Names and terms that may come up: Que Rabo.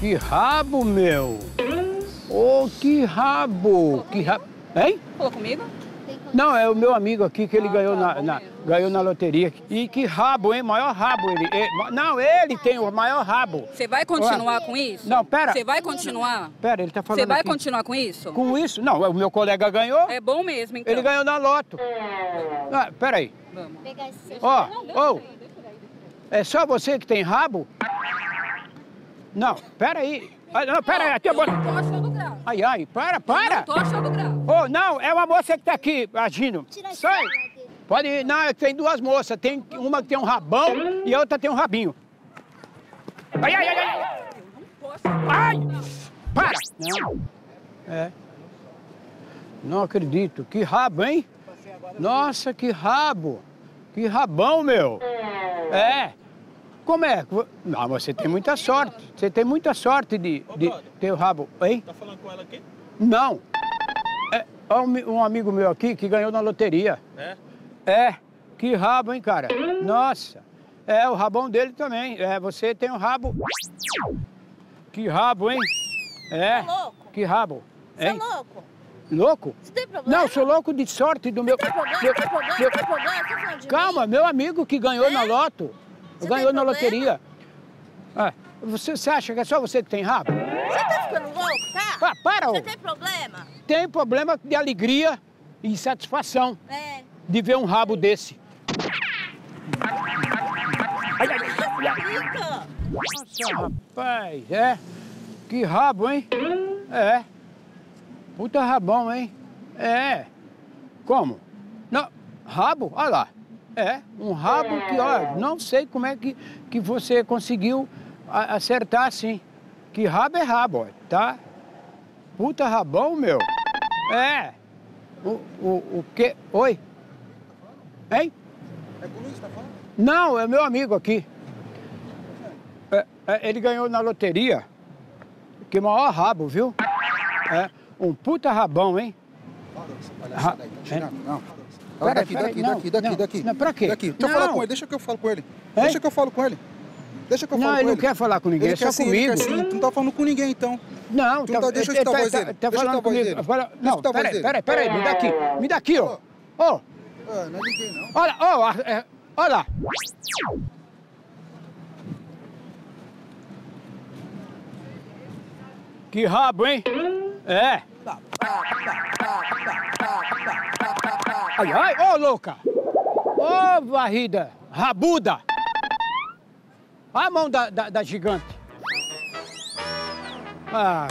Que rabo, meu! Ô, oh, que rabo! Que rabo! Hein? Falou comigo? Não, é o meu amigo aqui que ele ganhou, tá, ganhou na loteria. E que rabo, hein? Maior rabo ele. Não, ele tem o maior rabo. Você vai continuar com isso? Não, pera. Você vai continuar? Pera, ele tá falando. Você vai aqui. Continuar com isso? Com isso? Não, o meu colega ganhou. É bom mesmo, então. Ele ganhou na loto. Ah, pera aí. Vamos. Ó, oh, é só você que tem rabo? Não, pera aí. Não, pera aí, até agora. Ai, ai, para! Eu não tô achando grave. Oh, não, é uma moça que tá aqui agindo. Sai! Pode ir. Não, tem duas moças. Tem uma que tem um rabão e a outra tem um rabinho. Ai, ai, ai, ai! Eu não posso. Ai! Para! Não. É. Não acredito. Que rabo, hein? Nossa, que rabo! Que rabão, meu! É! Como é? Não, você tem muita sorte. Você tem muita sorte de ter o rabo. Hein? Tá falando com ela aqui? Não. É um amigo meu aqui que ganhou na loteria. É? É. Que rabo, hein, cara? Nossa. É, o rabão dele também. É, você tem um rabo. Que rabo, hein? É. Você é louco? Que rabo. Hein? Você é louco? Louco? Você tem problema? Não, sou louco de sorte do meu... Você tem problema? Você tem problema? Você tem problema? Calma, meu amigo que ganhou na loto. Você ganhou na loteria. Ah, você acha que é só você que tem rabo? Você tá ficando louco, tá? Ah, para! Você tem problema? Tem problema de alegria e satisfação de ver um rabo desse. Nossa, rapaz, é. Que rabo, hein? É. Puta rabão, hein? É. Como? Não, rabo? Olha lá. É, um rabo que, ó, não sei como é que você conseguiu acertar assim. Que rabo é rabo, ó, tá? Puta rabão, meu. É. O quê? Oi? Hein? É polícia, tá falando? Não, é meu amigo aqui. Ele ganhou na loteria. Que maior rabo, viu? É, um puta rabão, hein? Olha, daqui. Não, pra quê? Daqui. Deixa eu falar com ele, deixa que eu falo com ele. É? Deixa que eu falo com ele. Deixa que eu falo com ele. Não, ele não quer falar com ninguém, ele é só comigo. Assim. Tu não tá falando com ninguém, então. Não, tu tá... Deixa eu escutar a voz dele. Tá falando comigo. Não, peraí, me dá aqui, ó. Ó. Não é ninguém, não. Olha, ó, olha lá. Que rabo, hein? É. Ai, ai, ô, louca! Ô, varrida, rabuda! Olha a mão da gigante. Ah...